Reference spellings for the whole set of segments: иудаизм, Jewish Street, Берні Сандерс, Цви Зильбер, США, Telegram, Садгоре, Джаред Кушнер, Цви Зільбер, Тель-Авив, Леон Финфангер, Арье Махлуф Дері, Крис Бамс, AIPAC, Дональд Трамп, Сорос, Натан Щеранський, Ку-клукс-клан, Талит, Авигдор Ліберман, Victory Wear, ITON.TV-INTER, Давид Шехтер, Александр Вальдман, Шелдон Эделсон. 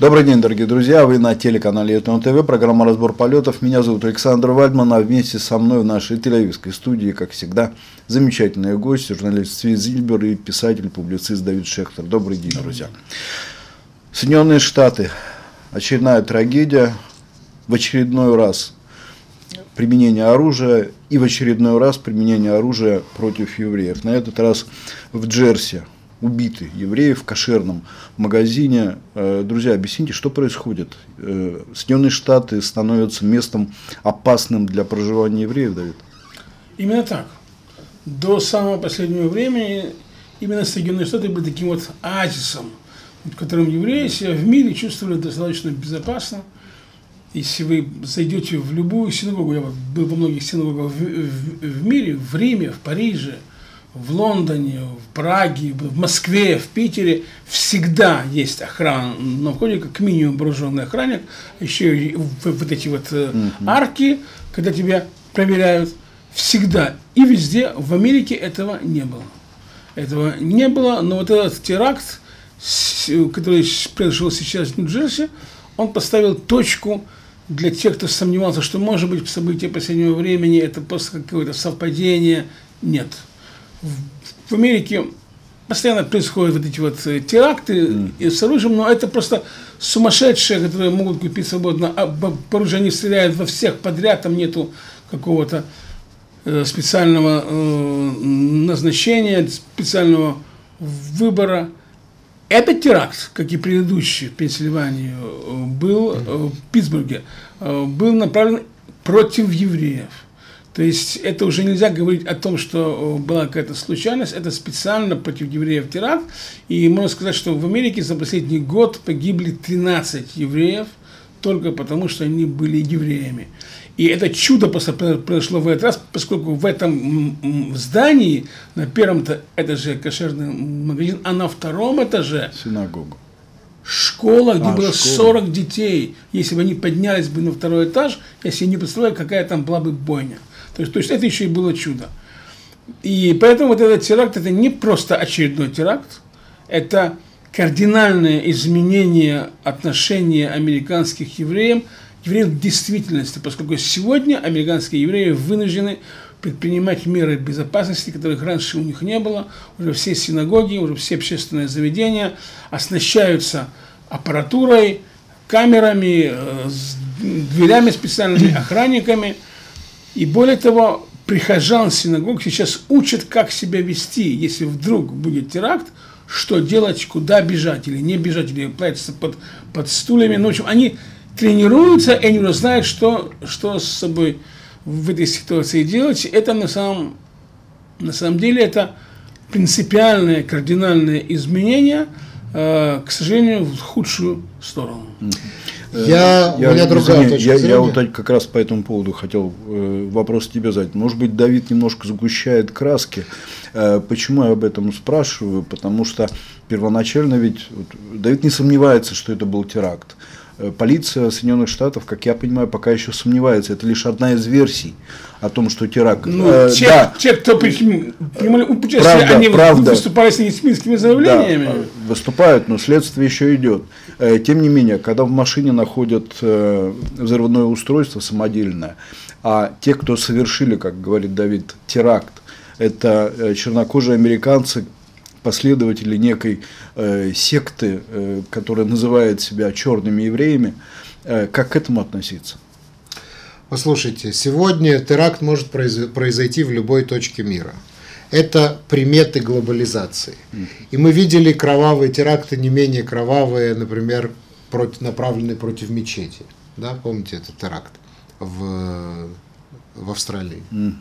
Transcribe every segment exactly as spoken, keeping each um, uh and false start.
Добрый день, дорогие друзья! Вы на телеканале ITON ти ви, программа «Разбор полетов». Меня зовут Александр Вальдман, а вместе со мной в нашей тель-авивской студии, как всегда, замечательные гости, журналист Цви Зильбер и писатель-публицист Давид Шехтер. Добрый день, друзья! Соединенные Штаты. Очередная трагедия. В очередной раз применение оружия и в очередной раз применение оружия против евреев. На этот раз в Джерси. Убиты евреи в кошерном магазине. Друзья, объясните, что происходит? Соединенные Штаты становятся местом опасным для проживания евреев, Давид? Именно так. До самого последнего времени именно Соединенные Штаты были таким вот оазисом, в котором евреи себя в мире чувствовали достаточно безопасно. Если вы зайдете в любую синагогу, я был во многих синагогах в, в, в мире, в Риме, в Париже, в Лондоне, в Праге, в Москве, в Питере всегда есть охрана на входе, как минимум вооруженный охранник, еще вот эти вот mm-hmm. арки, когда тебя проверяют, всегда и везде. В Америке этого не было. Этого не было, но вот этот теракт, который произошел сейчас в Нью-Джерси, он поставил точку для тех, кто сомневался, что, может быть, события последнего времени – это просто какое-то совпадение. Нет. В Америке постоянно происходят вот эти вот теракты mm. с оружием, но это просто сумасшедшие, которые могут купить свободно оружие, они стреляют во всех подряд, там нету какого-то специального назначения, специального выбора. Этот теракт, как и предыдущий в Пенсильвании, был в Питтсбурге, был направлен против евреев. То есть это уже нельзя говорить о том, что была какая-то случайность, это специально против евреев теракт. И можно сказать, что в Америке за последний год погибли тринадцать евреев, только потому, что они были евреями. И это чудо просто произошло в этот раз, поскольку в этом здании, на первом этаже кошерный магазин, а на втором этаже синагога. Школа, где а, было школа. сорок детей. Если бы они поднялись бы на второй этаж, я себе не представляю, какая там была бы бойня. То есть, то есть это еще и было чудо. И поэтому вот этот теракт, это не просто очередной теракт, это кардинальное изменение отношения американских евреев, евреев в действительности, поскольку сегодня американские евреи вынуждены предпринимать меры безопасности, которых раньше у них не было. Уже все синагоги, уже все общественные заведения оснащаются аппаратурой, камерами, дверями специальными, охранниками. И более того, прихожан синагог сейчас учат, как себя вести, если вдруг будет теракт, что делать, куда бежать или не бежать, или платятся под, под стульями. Ну, в общем, они тренируются, и они уже знают, что, что с собой в этой ситуации делать. Это на самом, на самом деле это принципиальное, кардинальное изменение, э, к сожалению, в худшую сторону. Я, я, я, извини, я, я вот как раз по этому поводу хотел э, вопрос тебе задать. Может быть, Давид немножко сгущает краски. Э, почему я об этом спрашиваю? Потому что первоначально ведь вот, Давид не сомневается, что это был теракт. Полиция Соединенных Штатов, как я понимаю, пока еще сомневается. Это лишь одна из версий о том, что теракт... Ну, э, те, да. те, кто принимали участие, правда, они правда. выступали с медицинскими заявлениями. Да, выступают, но следствие еще идет. Тем не менее, когда в машине находят взрывное устройство самодельное, а те, кто совершили, как говорит Давид, теракт, это чернокожие американцы, последователи некой э, секты, э, которая называет себя черными евреями. Э, как к этому относиться? Послушайте, сегодня теракт может произойти в любой точке мира. Это приметы глобализации. Mm. И мы видели кровавые теракты, не менее кровавые, например, против, направленные против мечети. Да? Помните этот теракт в, в Австралии? Mm-hmm.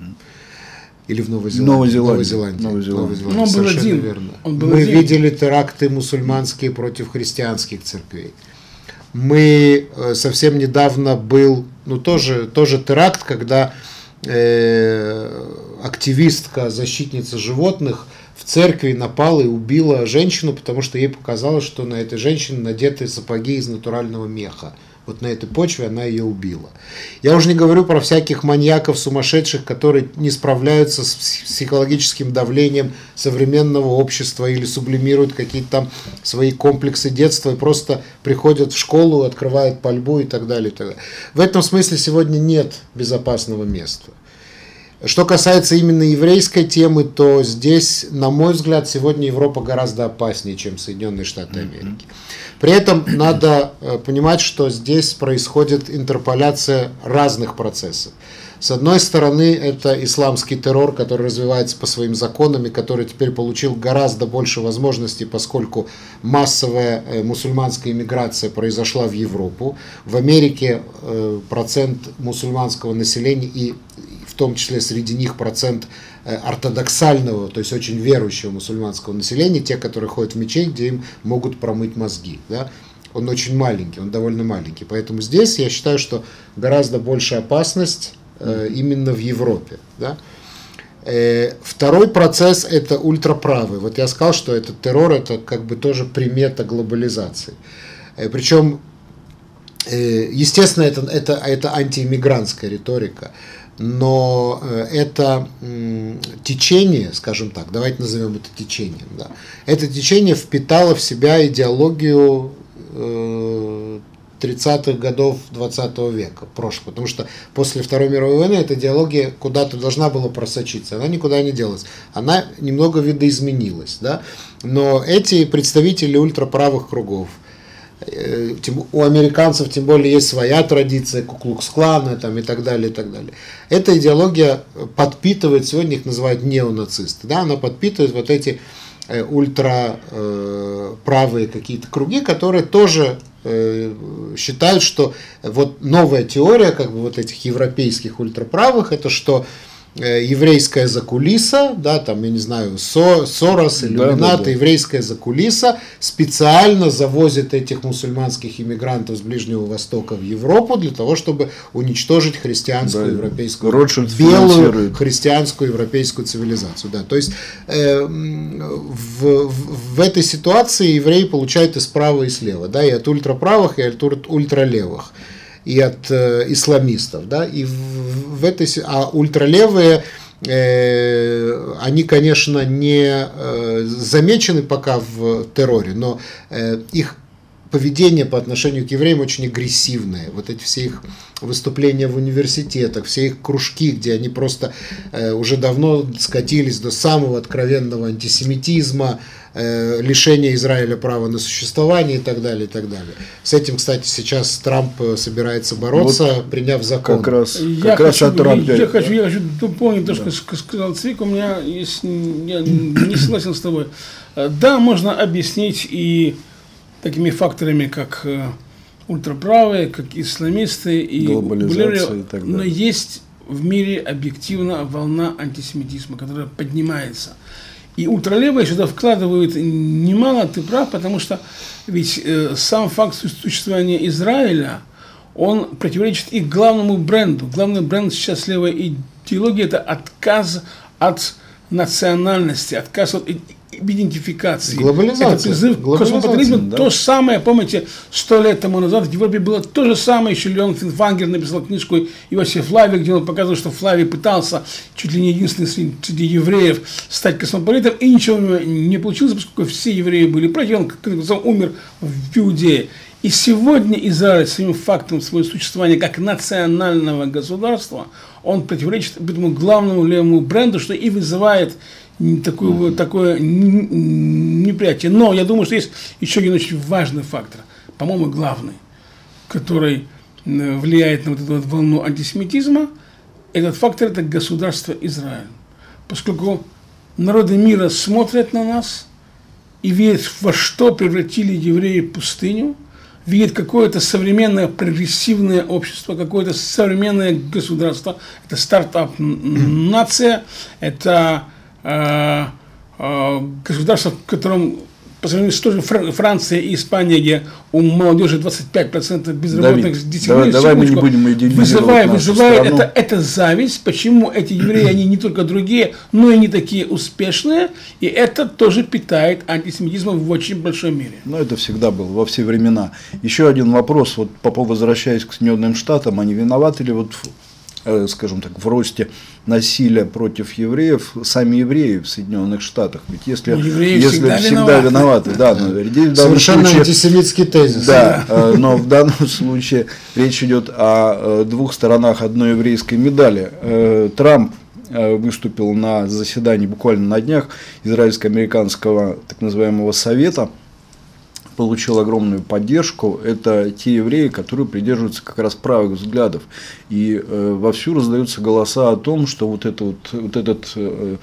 Или в Новой Зеландии. Новой Зеландии. Новой Зеландии. Новой Зеландии. Новой Зеландии. Он Совершенно был один. верно. Он был Мы один. видели теракты мусульманские против христианских церквей. Мы э, совсем недавно был, ну тоже, тоже теракт, когда э, активистка, защитница животных в церкви напала и убила женщину, потому что ей показалось, что на этой женщине надеты сапоги из натурального меха. Вот на этой почве она ее убила. Я уже не говорю про всяких маньяков, сумасшедших, которые не справляются с психологическим давлением современного общества или сублимируют какие-то там свои комплексы детства и просто приходят в школу, открывают пальбу и так далее, и так далее. В этом смысле сегодня нет безопасного места. Что касается именно еврейской темы, то здесь, на мой взгляд, сегодня Европа гораздо опаснее, чем Соединенные Штаты Америки. При этом надо понимать, что здесь происходит интерполяция разных процессов. С одной стороны, это исламский террор, который развивается по своим законам и который теперь получил гораздо больше возможностей, поскольку массовая мусульманская иммиграция произошла в Европу. В Америке процент мусульманского населения и в том числе среди них процент ортодоксального, то есть очень верующего мусульманского населения, те, которые ходят в мечеть, где им могут промыть мозги. Да? Он очень маленький, он довольно маленький. Поэтому здесь я считаю, что гораздо больше опасность э, именно в Европе. Да? Э, второй процесс – это ультраправый. Вот я сказал, что этот террор – это как бы тоже примета глобализации. Э, причем, э, естественно, это, это, это антииммигрантская риторика. Но это течение, скажем так, давайте назовем это течением, да, это течение впитало в себя идеологию тридцатых годов двадцатого века, прошлого, потому что после Второй мировой войны эта идеология куда-то должна была просочиться, она никуда не делась, она немного видоизменилась, да, но эти представители ультраправых кругов, у американцев тем более есть своя традиция Ку-клукс-клана там, и так далее, и так далее. Эта идеология подпитывает, сегодня их называют неонацисты, да, она подпитывает вот эти э, ультраправые э, какие-то круги, которые тоже э, считают, что вот новая теория как бы вот этих европейских ультраправых, это что еврейская закулиса, да, там, я не знаю, Со, Сорос, иллюминаты, да, да, да. еврейская закулиса специально завозит этих мусульманских иммигрантов с Ближнего Востока в Европу для того, чтобы уничтожить христианскую, да, европейскую, Ротшильд белую христианскую европейскую цивилизацию. Да. То есть э, в, в, в этой ситуации евреи получают и справа, и слева, да, и от ультраправых, и от ультралевых. И от э, исламистов, да, и в, в этой, а ультралевые, э, они, конечно, не э, замечены пока в терроре, но э, их поведение по отношению к евреям очень агрессивное. Вот эти все их выступления в университетах, все их кружки, где они просто э, уже давно скатились до самого откровенного антисемитизма, э, лишения Израиля права на существование и так далее, и так далее. С этим, кстати, сейчас Трамп собирается бороться, вот приняв закон. Как раз, я как хочу, раз о Трампе. Я хочу, я хочу дополнить то, да. что сказал Цвик, у меня есть, я не согласен с тобой. Да, можно объяснить и такими факторами, как э, ультраправые, как исламисты и глобализация, и так далее. Но есть в мире объективно волна антисемитизма, которая поднимается. И ультралевые сюда вкладывают немало, ты прав, потому что ведь э, сам факт существования Израиля, он противоречит их главному бренду. Главный бренд сейчас левой идеологии – это отказ от национальности, отказ от идентификации. Глобализация. Это призыв к космополитизму. Да. То самое, помните, сто лет тому назад в Европе было то же самое, еще Леон Финфангер написал книжку Иосиф Флавий, где он показывал, что Флавий пытался, чуть ли не единственный среди евреев, стать космополитом, и ничего у него не получилось, поскольку все евреи были против, он, как он умер в Иудее. И сегодня Израиль своим фактом своего существования как национального государства, он противоречит этому главному левому бренду, что и вызывает такое, mm-hmm. такое неприятие. Но я думаю, что есть еще один очень важный фактор, по-моему, главный, который влияет на вот эту вот волну антисемитизма. Этот фактор – это государство Израиль. Поскольку народы мира смотрят на нас и видят, во что превратили евреи пустыню, видят какое-то современное прогрессивное общество, какое-то современное государство. Это стартап-нация, это... государство, в котором по сравнению с той же Францией и Испанией, где у молодежи двадцать пять процентов безработных, Давид, детей, давай, давай мы не будем идеализировать нашу страну. Это, это зависть, почему эти евреи, они не только другие, но и не такие успешные, и это тоже питает антисемитизмом в очень большой мере. Но это всегда было, во все времена. Еще один вопрос, вот возвращаясь к Соединенным Штатам, они виноваты ли вот, скажем так, в росте насилия против евреев, сами евреи в Соединенных Штатах? Ведь если, ну, евреи если всегда, всегда виноваты, виноваты да, но, совершенно случае, антисемитский тезис. Да, да. Но в данном случае речь идет о двух сторонах одной еврейской медали. Трамп выступил на заседании буквально на днях израильско-американского так называемого совета, получил огромную поддержку, это те евреи, которые придерживаются как раз правых взглядов. И э, вовсю раздаются голоса о том, что вот, это вот, вот этот э,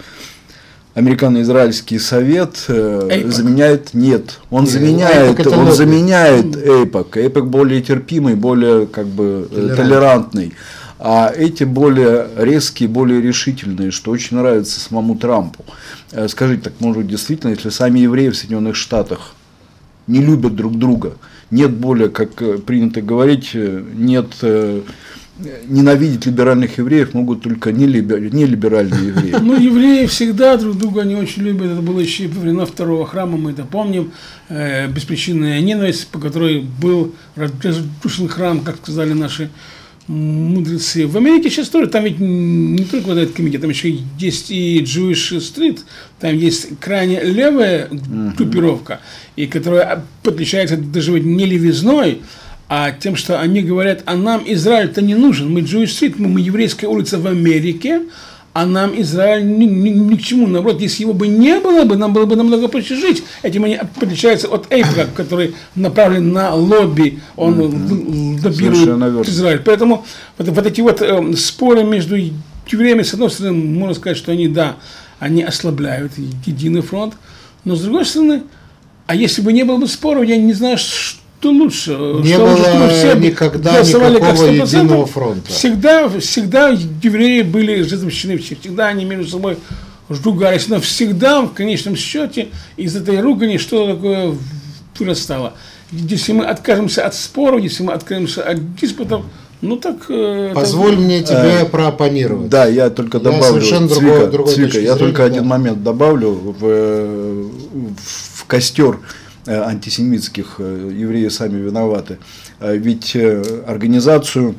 американо-израильский совет э, заменяет, нет, он заменяет, AIPAC он заменяет AIPAC, AIPAC более терпимый, более как бы толерантный. толерантный. А эти более резкие, более решительные, что очень нравится самому Трампу. Э, скажите, так может быть действительно, если сами евреи в Соединенных Штатах не любят друг друга, нет более, как принято говорить, нет, ненавидеть либеральных евреев могут только нелиберальные евреи. Ну, евреи всегда друг друга не очень любят, это было еще во времена Второго храма, мы это помним, беспричинная ненависть, по которой был разрушен храм, как сказали наши мудрецы. В Америке сейчас тоже, там ведь не только вот этот комитет, там еще есть и Jewish Street, там есть крайне левая группировка, и которая отличается даже не левизной, а тем, что они говорят, а нам Израиль-то не нужен, мы Jewish Street, мы, мы еврейская улица в Америке, а нам Израиль ни, ни, ни к чему, наоборот, если его бы не было бы, нам было бы намного проще жить. Этим они отличаются от AIPAC, который направлен на лобби, он mm-hmm. лоббирует Израиль. Поэтому вот, вот эти вот э, споры между евреями, с одной стороны, можно сказать, что они, да, они ослабляют единый фронт, но с другой стороны, а если бы не было бы споров, я не знаю, что... что лучше, не что было лучше, все никогда никакого единого фронта. Всегда, всегда евреи были разобщены, всегда они между собой ругались, но всегда в конечном счете из этой ругани что-то такое вырастало. Если мы откажемся от споров, если мы откажемся от диспутов, ну так... Позволь это... мне тебе а, прооппонировать. Да, я только добавлю, я совершенно Цвика, другого, другой Цвика, точки я зрения, только да. один момент добавлю в, в костер антисемитских, евреи сами виноваты, ведь организацию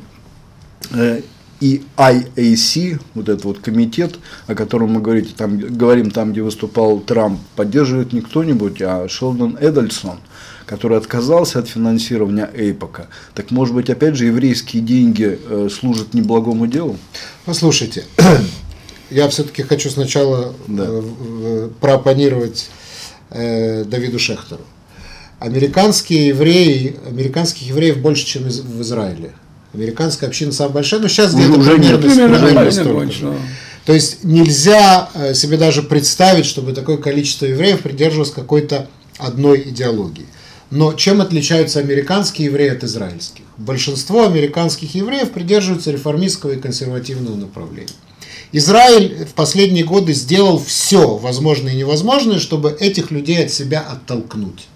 и ай эй си, вот этот вот комитет, о котором мы говорите, там, говорим, там, где выступал Трамп, поддерживает не кто-нибудь, а Шелдон Эделсон, который отказался от финансирования AIPAC. Так, может быть, опять же, еврейские деньги служат неблагому делу? Послушайте, я все-таки хочу сначала да. прооппонировать Давиду Шехтеру. Американские евреи, американских евреев больше, чем в Израиле. Американская община самая большая, но сейчас где-то примерно. То есть нельзя себе даже представить, чтобы такое количество евреев придерживалось какой-то одной идеологии. Но чем отличаются американские евреи от израильских? Большинство американских евреев придерживаются реформистского и консервативного направления. Израиль в последние годы сделал все возможное и невозможное, чтобы этих людей от себя оттолкнуть.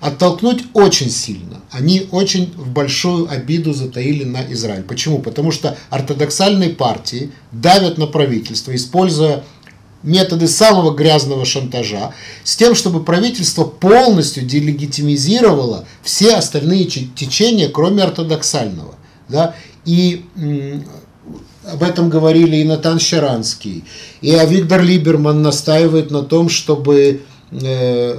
Оттолкнуть очень сильно. Они очень в большую обиду затаили на Израиль. Почему? Потому что ортодоксальные партии давят на правительство, используя методы самого грязного шантажа, с тем, чтобы правительство полностью делегитимизировало все остальные течения, кроме ортодоксального. Да? И... об этом говорили и Натан Щеранский, и Авигдор Либерман настаивает на том, чтобы э,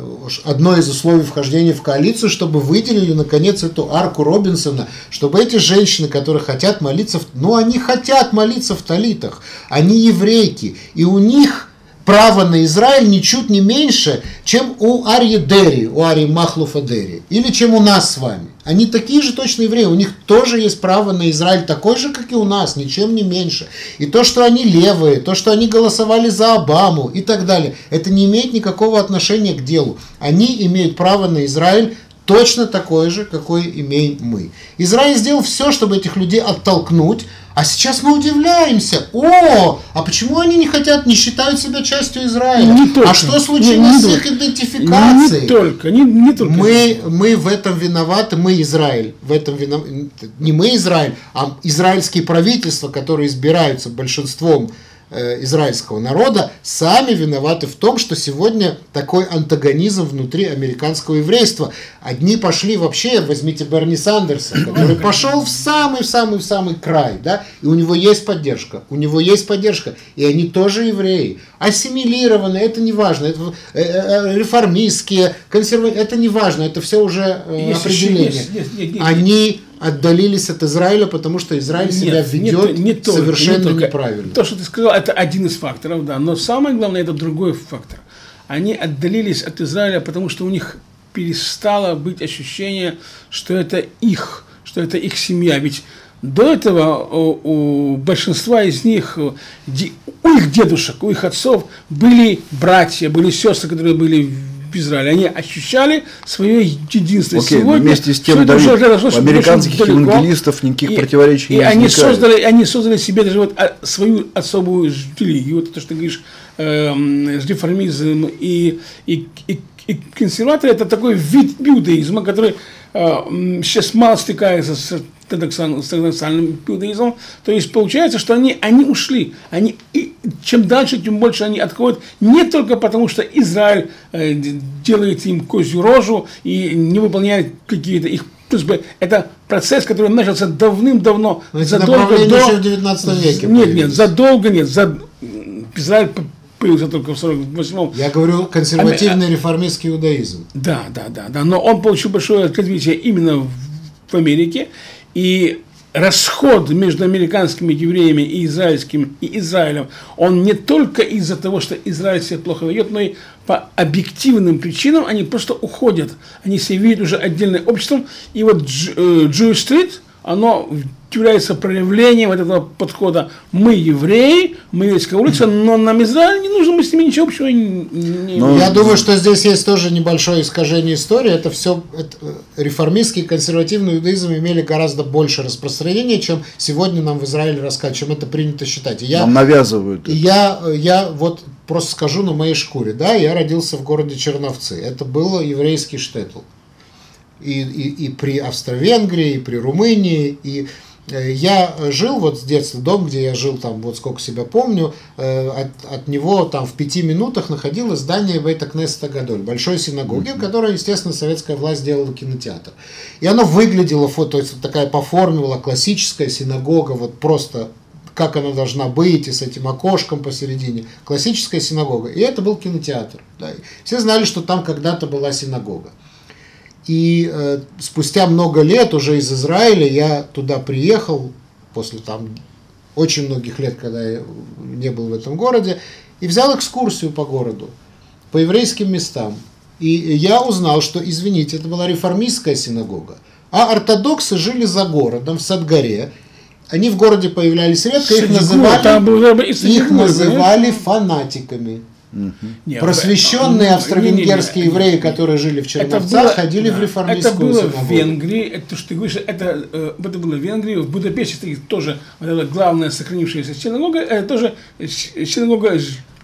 одно из условий вхождения в коалицию, чтобы выделили, наконец, эту арку Робинсона, чтобы эти женщины, которые хотят молиться, в, ну, они хотят молиться в талитах, они еврейки, и у них право на Израиль ничуть не меньше, чем у Арье Дери, у Арье Махлуфа Дери, или чем у нас с вами. Они такие же точно евреи, у них тоже есть право на Израиль, такой же, как и у нас, ничем не меньше. И то, что они левые, то, что они голосовали за Обаму и так далее, это не имеет никакого отношения к делу. Они имеют право на Израиль точно такой же, какой имеем мы. Израиль сделал все, чтобы этих людей оттолкнуть, а сейчас мы удивляемся. О, а почему они не хотят, не считают себя частью Израиля? Не только, а что случилось не, не с их идентификацией? Не, не только, не, не только. Мы, мы в этом виноваты, мы Израиль. В этом винов... Не мы Израиль, а израильские правительства, которые избираются большинством э, израильского народа, сами виноваты в том, что сегодня такой антагонизм внутри американского еврейства. Одни пошли вообще, возьмите Берни Сандерса, который пошел в самый-самый-самый край, да, и у него есть поддержка, у него есть поддержка, и они тоже евреи. Ассимилированы, это не важно, это, э, э, реформистские, консервативные, это не важно, это все уже э, определение. Есть, есть, есть, есть. Они отдалились от Израиля, потому что Израиль нет, себя ведет не, не только, совершенно не неправильно. То, что ты сказал, это один из факторов, да, но самое главное, это другой фактор. Они отдалились от Израиля, потому что у них перестало быть ощущение, что это их, что это их семья. Ведь до этого у, у большинства из них, у их дедушек, у их отцов были братья, были сестры, которые были в Израиле. Они ощущали свое единство. Окей, сегодня вместе с тем, Давид, у американских евангелистов никаких и, противоречий и не они возникает. Создали, они создали себе даже вот свою особую религию. Вот то, что ты говоришь, эм, реформизм и, и, и И консерваторы – это такой вид иудаизма, который э, сейчас мало стыкается с ортодоксальным иудаизмом. То есть получается, что они, они ушли. Они, и чем дальше, тем больше они отходят. Не только потому, что Израиль э, делает им козью рожу и не выполняет какие-то их просьбы. Это процесс, который начался давным-давно. Задолго до... еще в девятнадцатом веке. Нет, появились. Нет, задолго нет. Зад... Израиль... появился только в сорок восьмом. Я говорю, консервативный а, реформистский иудаизм. Да, да, да, да. Но он получил большое развитие именно в Америке. И расход между американскими евреями и израильским и Израилем, он не только из-за того, что Израиль себя плохо ведет, но и по объективным причинам они просто уходят. Они себя видят уже отдельным обществом. И вот Jewish Street, оно является проявлением вот этого подхода. Мы евреи, мы еврейская улица, но нам Израиль не нужно, мы с ними ничего общего не... Но... Я думаю, что здесь есть тоже небольшое искажение истории. Это все это, реформистский, консервативный иудаизм имели гораздо больше распространения, чем сегодня нам в Израиле рассказывают, чем это принято считать. Я, нам навязывают. Я, я вот просто скажу на моей шкуре. Да, я родился в городе Черновцы. Это был еврейский штетл. И, и, и при Австро-Венгрии, и при Румынии, и я жил вот с детства, дом, где я жил, там вот сколько себя помню, от, от него там в пяти минутах находилось здание Бейта-Кнесета-Гадоль, большой синагоги, в которой, естественно, советская власть делала кинотеатр. И оно выглядело, то есть такая по форме была классическая синагога, вот просто как она должна быть, и с этим окошком посередине, классическая синагога. И это был кинотеатр. Да. Все знали, что там когда-то была синагога. И э, спустя много лет уже из Израиля я туда приехал, после там очень многих лет, когда я не был в этом городе, и взял экскурсию по городу, по еврейским местам. И я узнал, что, извините, это была реформистская синагога, а ортодоксы жили за городом, в Садгоре. Они в городе появлялись редко, их называли, их называли фанатиками. Угу. Просвещенные австро-венгерские евреи, которые жили в Черновцах, ходили да, в реформистскую синагогу. Это было в Венгрии, это, что ты говоришь, это, это было в Венгрии, в Будапеште тоже вот главная сохранившаяся синагога, это тоже синагога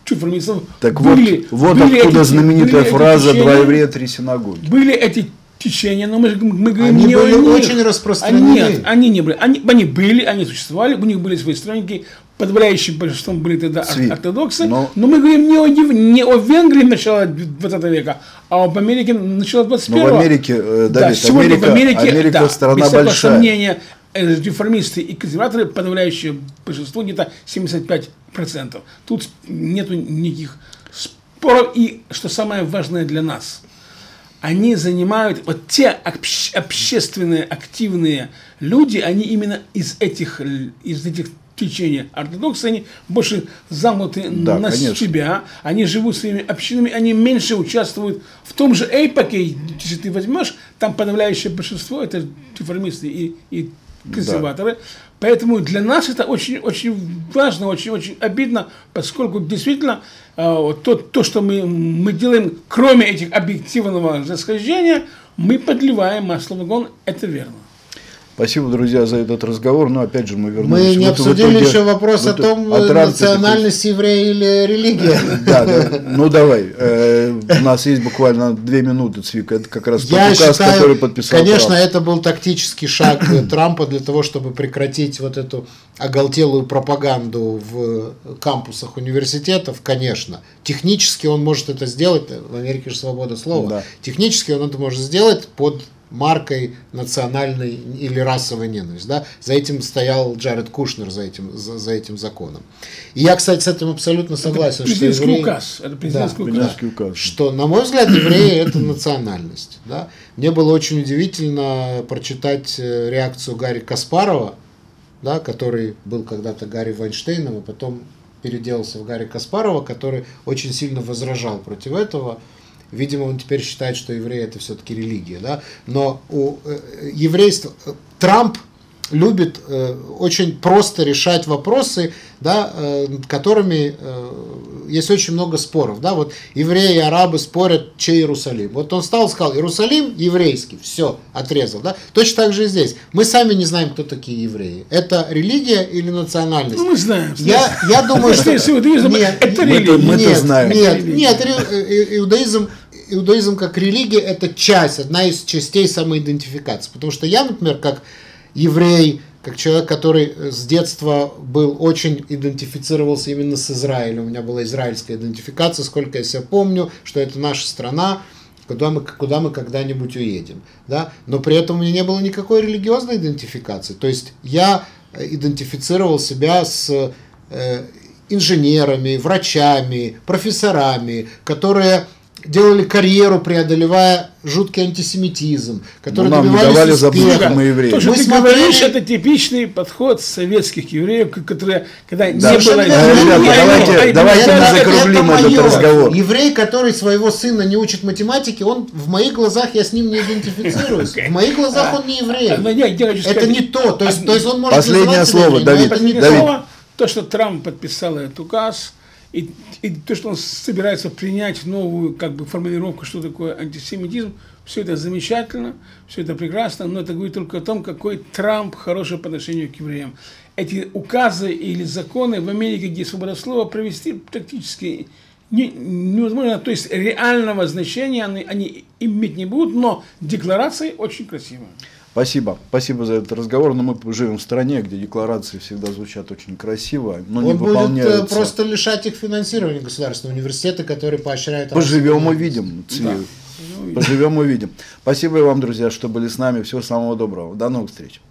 реформистов. Так были, вот, вот были откуда эти, знаменитая фраза течения, «два еврея, три синагоги». Были эти течения, но мы, мы говорим, они не были о очень распространены. Нет, они не были, они, они были, они существовали, у них были свои сторонники. Подавляющим большинством были тогда Цви, ортодоксы, но... но мы говорим не о, не о Венгрии начала двадцатого века, а об Америке начала двадцать первого. Но в Америке, Давид, да, сегодня Америка, в Америке, Америка да, страна без большая. Без всякого сомнения, реформисты и консерваторы, подавляющее большинство, где-то семьдесят пять процентов. Тут нету никаких споров, и что самое важное для нас, они занимают, вот те общ, общественные, активные люди, они именно из этих, из этих течение ортодоксы, они больше замкнуты да, на конечно. себя, они живут своими общинами, они меньше участвуют в том же эйпаке, если ты возьмешь, там подавляющее большинство, это реформисты и, и консерваторы, да. Поэтому для нас это очень-очень важно, очень-очень обидно, поскольку действительно э, то, то, что мы, мы делаем, кроме этих объективного расхождения, мы подливаем масло в огонь, это верно. Спасибо, друзья, за этот разговор. Но опять же мы вернулись. Мы не обсудили еще вопрос о том, национальность еврея или религия. Да, да. Ну давай. У нас есть буквально две минуты, Цвик. Это как раз тот указ, который подписал. Конечно, это был тактический шаг Трампа для того, чтобы прекратить вот эту оголтелую пропаганду в кампусах университетов. Конечно. Технически он может это сделать. В Америке же свобода слова. Технически он это может сделать под маркой национальной или расовой ненависти. Да? За этим стоял Джаред Кушнер, за этим, за, за этим законом. И я, кстати, с этим абсолютно согласен. Это президентский что евреи... указ. Это президентский, да, указ. Да, указ. Что, на мой взгляд, евреи – это национальность. Да? Мне было очень удивительно прочитать реакцию Гарри Каспарова, да, который был когда-то Гарри Вайнштейном, а потом переделался в Гарри Каспарова, который очень сильно возражал против этого. Видимо, он теперь считает, что евреи – это все-таки религия. Да? Но у еврейства Трамп любит очень просто решать вопросы, да, над которыми есть очень много споров. Да? Вот евреи и арабы спорят, чей Иерусалим. Вот он встал и сказал: Иерусалим еврейский, все, отрезал. Да? Точно так же и здесь. Мы сами не знаем, кто такие евреи. Это религия или национальность? Ну, мы знаем. Я, я думаю, что... Это религия. Мы-то знаем. Нет, иудаизм... Иудаизм как религия – это часть, одна из частей самоидентификации. Потому что я, например, как еврей, как человек, который с детства был очень идентифицировался именно с Израилем. У меня была израильская идентификация, сколько я себя помню, что это наша страна, куда мы, куда мы когда-нибудь уедем. Да? Но при этом у меня не было никакой религиозной идентификации. То есть я идентифицировал себя с э, инженерами, врачами, профессорами, которые... делали карьеру, преодолевая жуткий антисемитизм, который нам добивались не давали успеха. Мы евреи. То, что мы ты смотрели... говоришь, это типичный подход советских евреев, которые, когда да, не было... Давайте, давайте это, мы закруглим это этот разговор. Еврей, который своего сына не учит математике, он в моих глазах, я с ним не идентифицируюсь. В моих глазах он не еврей. Это не то. То есть, то есть он может Последнее слово, Давид. То, что Трамп подписал этот указ, И, и то, что он собирается принять новую как бы формулировку, что такое антисемитизм, все это замечательно, все это прекрасно, но это говорит только о том, какой Трамп хороший по отношению к евреям. Эти указы или законы в Америке, где свобода слова, провести практически не, невозможно, то есть реального значения они, они иметь не будут, но декларации очень красивые. Спасибо. Спасибо за этот разговор. Но мы живем в стране, где декларации всегда звучат очень красиво, но он не выполняются. Будет просто лишать их финансирования государственного университета, который поощряет... Поживем, увидим. Да. Поживем, увидим. Спасибо вам, друзья, что были с нами. Всего самого доброго. До новых встреч.